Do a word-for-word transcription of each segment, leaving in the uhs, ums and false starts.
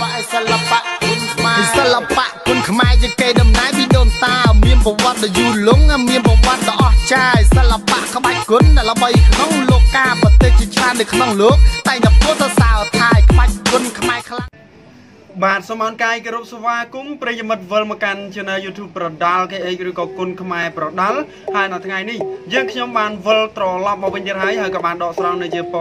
បាទសូមអរគុណការគោរពស្វាគមន៍ប្រិយមិត្តវិលមកកាន់ Channel YouTube ប្រដាល់គេឯងឬក៏គុណខ្មែរប្រដាល់ហើយនៅថ្ងៃនេះយើងខ្ញុំបានវិលត្រឡប់មកវិញទៀតហើយ ហើយមួយវិញទៀតរឿ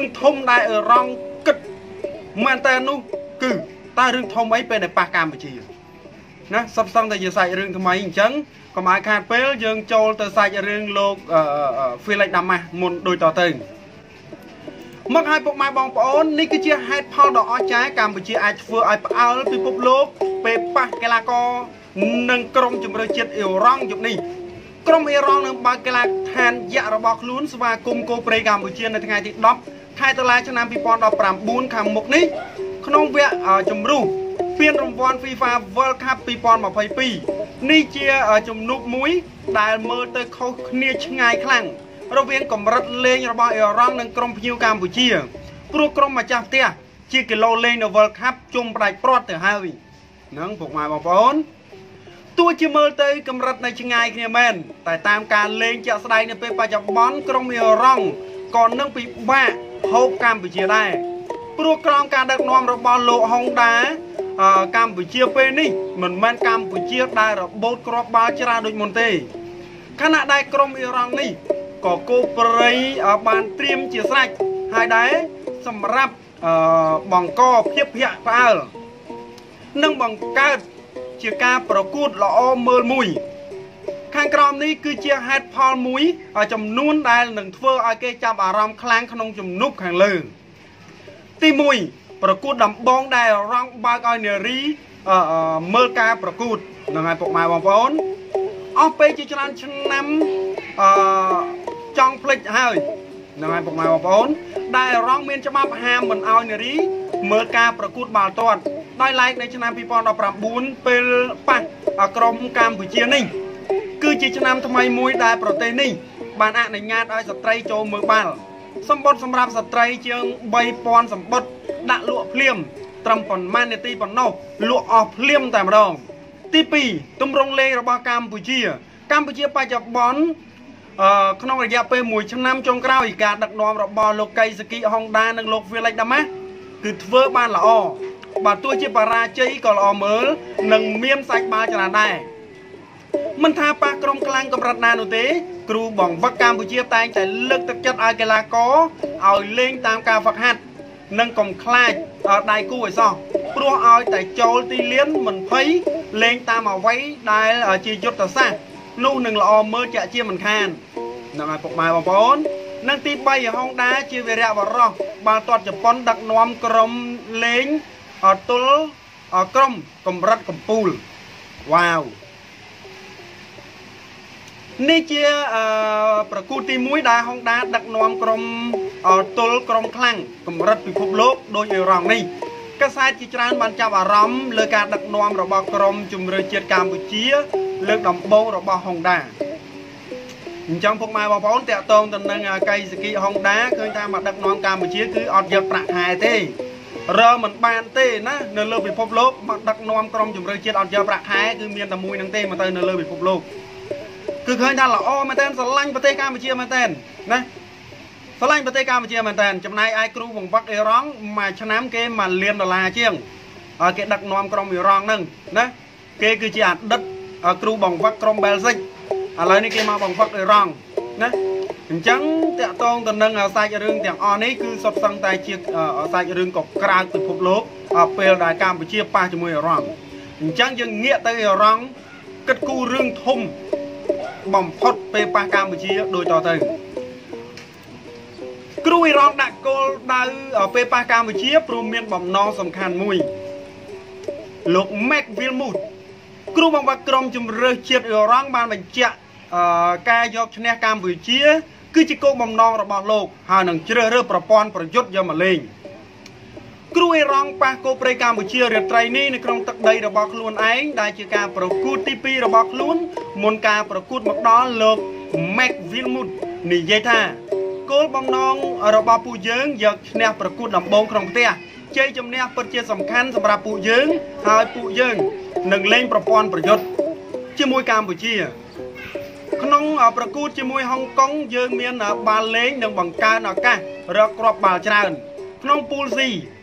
ងធំដែលអ៊ីរ៉ង់គិតមែនតើនោះគឺតើរឿងធំអីពេលដែលប៉ះកម្ពុជាណាសពសំតែយើងសាច់រឿងថ្មីអ៊ីចឹងកុំឲ្យខាតពេលយើងចូលទៅសាច់រឿងលោក ក្រុមអ៊ីរ៉ង់នឹងបើកកីឡាឋានយៈរបស់ខ្លួនស្វាគមន៍គោព្រៃកម្ពុជានៅថ្ងៃទី ដប់ ខែតុលាឆ្នាំ ពីរពាន់ដប់ប្រាំបួន ខាងមុខនេះក្នុងវគ្គជម្រុះពានរង្វាន់ FIFA World Cup ពីរពាន់ម្ភៃពីរ នេះជាជំនុំមួយដែលមើលទៅខុសគ្នាឆ្ងាយខ្លាំងរវាងកម្រិតលេងរបស់អ៊ីរ៉ង់និងក្រុមភ្ញៀវកម្ពុជាព្រោះក្រុមម្ចាស់ផ្ទះជាគីឡូលេងនៅ World Cup ជុំប្រដាច់ព្រាត់ទៅហើយនឹងពុកម៉ែបងប្អូន ទោះជាមើលទៅកម្រិតនៃឆ្ងាយគ្នាមែនតែតាមការលេងចាក់ស្ដែងនៅពេលបច្ចុប្បន្នក្រុមអ៊ីរ៉ង់ក៏នឹងពិបាកហូបកម្ពុជាដែរព្រោះក្រមការដឹកនាំរបស់លោកហុងដាកម្ពុជាពេលនេះមិនមែនកម្ពុជាដែលរបូតគ្រាប់បាល់ច្រើនដូចមុនទេខណៈដែលក្រុមអ៊ីរ៉ង់នេះក៏គោប្រៃបានត្រៀមជាស្រេចហើយដែរសម្រាប់បង្កភាពភ័យផ្អើល ក្នុងចំណុចខាងលើទីមួយចំនួនដែលនឹងធ្វើឲ្យគេចាប់អារម្មណ៍ខ្លាំងក្នុងជំនុំខាងលើទីមួយប្រកួតដំបងដែលអ៊ីរ៉ង់បើកឲ្យនារីមើលការប្រកួត ដោយឡែកនៅឆ្នាំ ពីរពាន់ដប់ប្រាំបួន ពេលប៉ះអាក្រមកម្ពុជានេះគឺជាឆ្នាំថ្មីមួយដែលប្រទេសនេះបានអនុញ្ញាតឲ្យស្ត្រីចូលមើលបាល់សម្បត្តិសម្រាប់ស្ត្រីជាង បាទទោះជាបារាជ័យក៏ល្អមើលនឹងមានសាច់បាល់ចលនាដែរមិនថាប៉ះក្រុមខ្លាំងកម្រិតណានោះទេគ្រូបង្វឹកកម្ពុជាតែងតែលើកទឹកចិត្តឲ្យកីឡាករឲ្យលេងតាមការហ្វឹកហាត់និងកុំខ្លាចដៃគូឲ្យសោះព្រោះឲ្យតែចូលទីលានមិនភ័យលេងតាមអ្វីដែលជាយុទ្ធសាស្ត្រនោះនឹងល្អមើលជាជាមិនខាន នឹងទីបីហុងដាជាវីរៈវរៈបាល់ទាត់ជប៉ុនដឹកនាំក្រុមលេងអតុល ក្រុមកម្រិតកំពូលវ៉ាវនេះជាប្រកួតទីមួយដែលហុងដាដឹកនាំក្រុមអតុលក្រុមខ្លាំងកម្រិតពិភពលោកដោយអ៊ីរ៉ង់នេះកាសែតជាច្រើនបានចាប់អារម្មណ៍លើការដឹកនាំរបស់ក្រុមជំរឿជាតិកម្ពុជាលើកដំបូងរបស់ហុងដាអញ្ចឹងពុកម៉ែបងប្អូនតាក់ទងទៅនឹងកៃសគីហុងដាឃើញថាមកដឹកនាំកម្ពុជាគឺអត់យកប្រាក់ខែទេ រ៉ឺមិនបានទេណានៅលើពិភពលោកមកដឹកនាំក្រុមជំរឿជាតិអត់យកប្រាក់ខែគឺមានតែមួយនឹងទេមកទៅនៅលើពិភពលោកគឺឃើញថាល្អមែនតើស្រឡាញ់ប្រទេសកម្ពុជាមែនតើណាស្រឡាញ់ប្រទេសកម្ពុជាមែនតើចំណាយឯគ្រូបង្វឹកអ៊ីរ៉ង់មួយឆ្នាំគេមកលៀនដុល្លារជាងគេដឹកនាំក្រុមអ៊ីរ៉ង់ហ្នឹងណាគេគឺជាអតីតគ្រូបង្វឹកក្រុមបែលហ្សិកឥឡូវនេះគេមកបង្វឹកអ៊ីរ៉ង់ណា អញ្ចឹងតាក់ទងទៅនឹងសាច់រឿងទាំងអស់នេះគឺសុបសឹងតែជាសាច់រឿងកំក្រៅពិភពលោកពេលដែលកម្ពុជាប៉ះជាមួយអ៊ីរ៉ង់អញ្ចឹងយើងងាកទៅអ៊ីរ៉ង់គិតគូររឿងធំបំផុតពេលប៉ះកម្ពុជាដោយតទៅគ្រូអ៊ីរ៉ង់ដាក់គោលដៅពេលប៉ះកម្ពុជាព្រមមានបំណងសំខាន់មួយលោក Mac Wilmout គ្រូបង្វឹកក្រុមជំរឿជាតិអ៊ីរ៉ង់បានបញ្ជាក់ការយកឈ្នះកម្ពុជា គឺជា គោល បំណង របស់ លោក ហើយ នឹង ជ្រើសរើស ប្រព័ន្ធ ប្រយុទ្ធ យក មក លេង គ្រូ អេរ៉ង់ ប៉ះ គោ ព្រៃ កម្ពុជា រាត្រី នេះ នៅ ក្នុង ទឹក ដី របស់ ខ្លួន ឯង ដែល ជា ការ ប្រកួត ទី ពីរ របស់ ខ្លួន មុន ការ ប្រកួត មក ដល់ លោក Mac Wilmut និយាយ ថា គោល បំណង របស់ ពួក យើង យក ឈ្នះ ប្រកួត ដំបូង ក្នុង ផ្ទះ ជ័យ ជំនះ ពិត ជា សំខាន់ សម្រាប់ ពួក យើង ហើយ ពួក យើង នឹង លេង ប្រព័ន្ធ ប្រយុទ្ធ ជាមួយ កម្ពុជាក្នុងប្រកួតជាមួយហុងកុងយើងមានបាល់លេងនិងបង្កើនឱកាសរកគ្រាប់បាល់ច្រើនក្នុងពូល C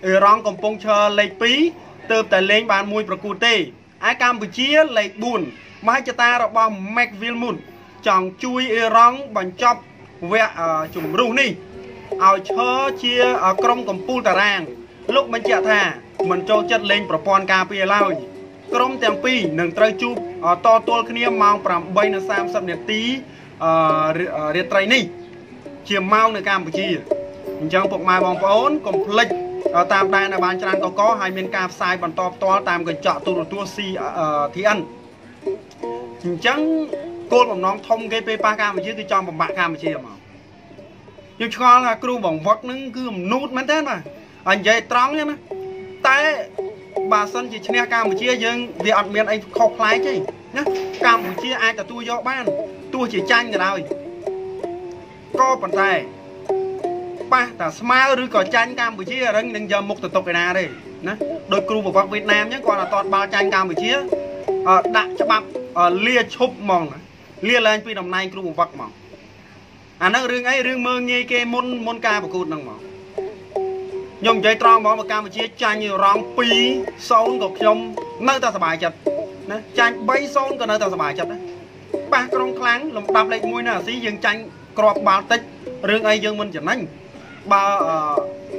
អេរ៉ង់កំពុងឈរលេខពីរទើបតែលេងបានមួយប្រកួតទេឯកម្ពុជាលេខបួនមហិច្ឆតារបស់ Mac Wilmut ចង់ជួយអេរ៉ង់បញ្ចប់វគ្គជម្រុះនេះឲ្យឈរជាក្រុមកំពូលតារាងលោកបញ្ជាក់ថាមិនចូលចិត្តលេងប្រព័ន្ធការពារឡើយក្រុមទាំងពីរនឹងត្រូវជួបតទល់គ្នាម៉ោងប្រាំបី:សាមសិប នាទីរាត្រីនេះជាម៉ោងនៅកម្ពុជាអញ្ចឹងពុកម៉ែបងប្អូនកុំភ្លេចតាមដានឲ្យបានច្រើនកកហើយមានការផ្សាយបន្តផ្ទាល់តាមកញ្ចក់ទូរទស្សន៍ C T N អញ្ចឹងគោលបំណងធំគេពេលប៉ះកម្ពុជាគឺចង់បំបាក់កម្ពុជាមកខ្ញុំឆ្ងល់ថាគ្រូបង្វឹកនឹងគឺមនុស្សមែនទេបាទហើយនិយាយត្រង់ណាតែបើសិនជាឈ្នះកម្ពុជាយើងវាអត់មានអីខុសផ្លែកទេណាកម្ពុជាអាចទទួលយកបានទោះជាចាញ់ក៏ដោយក៏ប៉ុន្តែប៉ះតាស្មើឬក៏ចាញ់កម្ពុជារឹងនឹងយកមុខទៅទុកឯណាទេណាដោយគ្រូបង្វឹកវៀតណាមអញ្ចឹងគាត់អត់តតបាល់ចាញ់កម្ពុជាដាក់ច្បាប់លាឈប់ហ្មងលាឡើងពីតំណែងគ្រូបង្វឹកហ្មងអាហ្នឹងរឿងអីរឿងមើងងាយគេមុនមុនការប្រកួតហ្នឹងហ្មងខ្ញុំនិយាយត្រង់ហ្មងមកកម្ពុជាចាញ់រងពីរ:សូន្យក៏ខ្ញុំនៅតែសប្បាយចិត្តណាចាញ់បី:សូន្យក៏នៅតែសប្បាយចិត្តណាប៉ះក្រុងខ្លាំងលំដាប់លេខមួយនៅអាស៊ីយើងចាញ់គ្រាប់បាល់តិចរឿងអីយើងមិនចំណេញបើ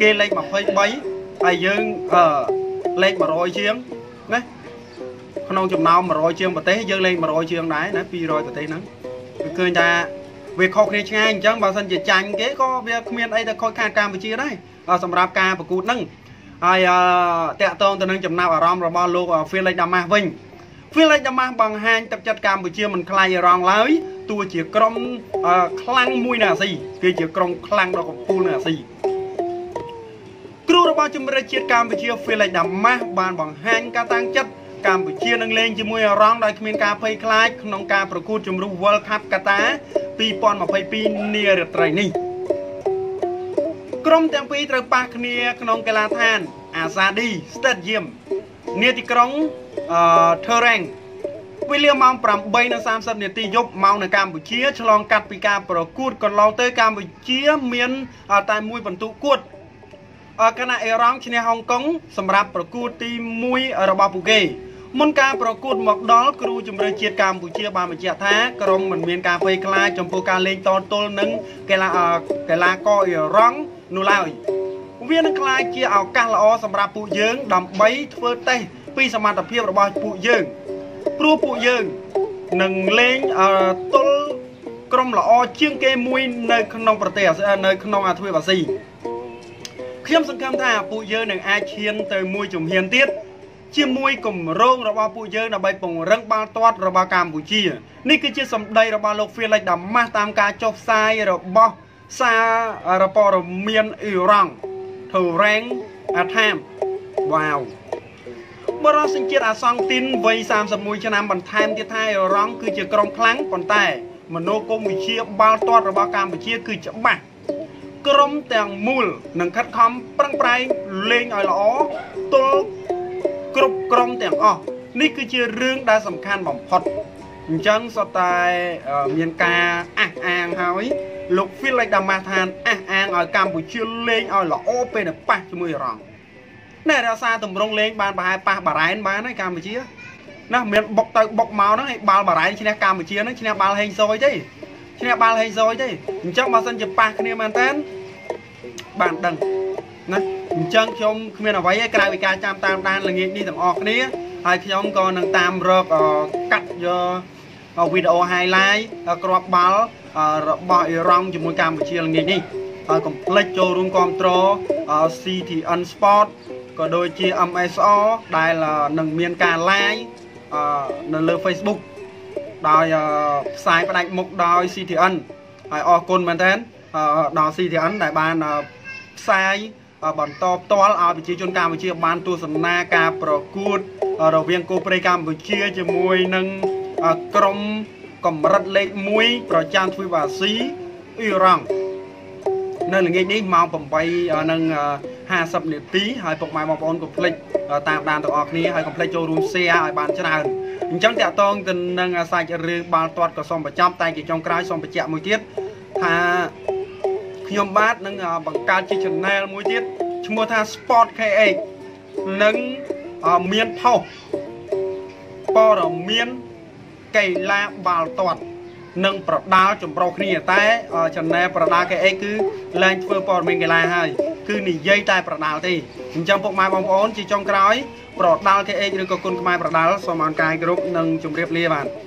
គេលេខម្ភៃបីហើយយើងលេខមួយរយជាងណាក្នុងចំណោមមួយរយជាងប្រទេសយើងលេខមួយរយជាងដែរណាពីររយប្រទេសហ្នឹងគឺឃើញថាវាខុសគ្នាឆ្ងាយអញ្ចឹងបើសិនជាចាញ់គេក៏វាគ្មានអីទៅខូចខាតកម្ពុជាដែរសម្រាប់ការប្រកួតហ្នឹងហើយតាក់ទងទៅនឹងចំណាប់អារម្មណ៍របស់លោក Felix Damas វិញ Felix Damas បង្ហាញទឹកចិត្តកម្ពុជាមិនខ្លាចអេរ៉ង់ឡើយទោះជាក្រុមខ្លាំងមួយនៅអាស៊ីគេជាក្រុមខ្លាំងដ៏កំពូលនៅអាស៊ីគ្រូរបស់ជំរឿនជាតិកម្ពុជា Felix Damas បានបង្ហាញការតាំងចិត្តកម្ពុជានឹងលេងជាមួយអេរ៉ង់ដោយគ្មានការភ័យខ្លាចក្នុងការប្រកួតជម្រុះ World Cup កាតាពីរពាន់ម្ភៃពីរនារាត្រីនេះក្រុមទាំងពីរត្រូវប៉ះគ្នាក្នុងកីឡាដ្ឋាន Azadi Stadium នាទីក្រុង Terang វេលាម៉ោងប្រាំបី:សាមសិប នាទីយប់ម៉ោងនៅកម្ពុជាឆ្លងកាត់ពីការប្រកួតកន្លងទៅកម្ពុជាមានតែមួយពិន្ទុគត់គណៈអេរ៉ង់ឈ្នះហុងកុងសម្រាប់ប្រកួតទីមួយរបស់ពួកគេមុនការប្រកួតមកដល់គ្រូជំរឿនជាតិកម្ពុជាបានបញ្ជាក់ថាក្រុមមិនមានការភ័យខ្លាចចំពោះការលេងតទល់នឹងកីឡាកីឡាករអេរ៉ង់នោះឡើយវានឹងក្លាយជាឱកាសល្អសម្រាប់ពួកយើងដើម្បីធ្វើតេស្តពីសមត្ថភាពរបស់ពួកយើងព្រោះពួកយើងនឹងលេងទល់ក្រុមល្អជាងគេមួយនៅក្នុងប្រទេសនៅក្នុងអាទ្វីបអាស៊ីខ្ញុំសង្ឃឹមថាពួកយើងនឹងអាចឈានទៅមួយជំហានទៀតជាមួយគម្រោងរបស់ពួកយើងដើម្បីពង្រឹងបាល់ទាត់របស់កម្ពុជានេះគឺជាសម្ដីរបស់លោក Felix Damas តាមការចុះផ្សាយរបស់សារព័ត៌មានអ៊ីរ៉ង់ Terang Atham វ៉ាវបរិសញ្ជាតិអាសង់ទីនវ័យសាមសិបមួយឆ្នាំបន្ថែមទៀតថាអ៊ីរ៉ង់គឺជាក្រុមខ្លាំងប៉ុន្តែមនោគមវិជ្ជាបាល់ទាត់របស់កម្ពុជាគឺច្បាស់ក្រុមទាំងមូលនឹងខិតខំប្រឹងប្រែងលេងឲ្យល្អទល់គ្រប់ក្រុមទាំងអស់នេះគឺជារឿងដែលសំខាន់បំផុតអញ្ចឹងសតតែមានការអះអាងហើយលោក Felix Damas ថាអះអាងឲ្យកម្ពុជាលេងឲ្យល្អពេលទៅប៉ះជាមួយអេរ៉ង់ណែរក្សាទម្រង់លេងបានប្រហែលប៉ះបារ៉ែនបានហើយកម្ពុជាណាមានបុកទៅបុកមកហ្នឹងឯងបាល់បារ៉ែនឈ្នះកម្ពុជាហ្នឹងឈ្នះបាល់ហេងស៊យទេឈ្នះបាល់ហេងស៊យទេអញ្ចឹងបើសិនជាប៉ះគ្នាមែនតើបានដឹងណាអញ្ចឹងខ្ញុំគ្មានអ្វីទេក្រៅពីការចាំតាមដានល្ងាចនេះទាំងអស់គ្នាហើយខ្ញុំក៏នឹងតាមរកកាត់យកវីដេអូ highlight គ្រាប់បាល់របស់អេរ៉ង់ជាមួយកម្ពុជាល្ងាចនេះហើយកុំភ្លេចចូលរួមគាំទ្រ C T N Sport ក៏ដូចជា M S O ដែលនឹងមានការ live នៅលើ Facebook ដោយផ្សាយផ្ដាច់មុខដោយ C T N Hãy ở con mình đến đó xì thì anh đại bàn sai bọn to to là bị chia chôn cam bị chia bàn tu sầm na cà pro cút đầu viên cô prey cam bị chia chia mùi nâng crom cầm rất lệ mùi pro chan thui và xí yêu rằng nên là nghe đi mau bầm bay nâng hà sập để tí hãy bọc mai bọc on cục lịch tạm bàn tổ ọc ní hãy cục lịch cho rùm xe hãy bàn chân hàng chẳng thể tôn tình nâng sạch rư bàn toát của xong bà chăm tay kì trong cái xong bà chạm mùi tiết thà nhóm bát nâng bằng cao chi chân này mùi tiết chúng mô thà sport khai ấy nâng miên thâu bò đỏ miên cây la bàn toát nâng bà đá chùm bọc ní ở tay chân này bà đá khai ấy cứ lên phương bò mình cái này hay cứ nỉ dây tay bà đá thì chẳng bọc mai bóng bốn chỉ trong cái Bro đào cái ấy đừng có côn mai bro đào so màn cài group nâng chụp riệp lia bạn.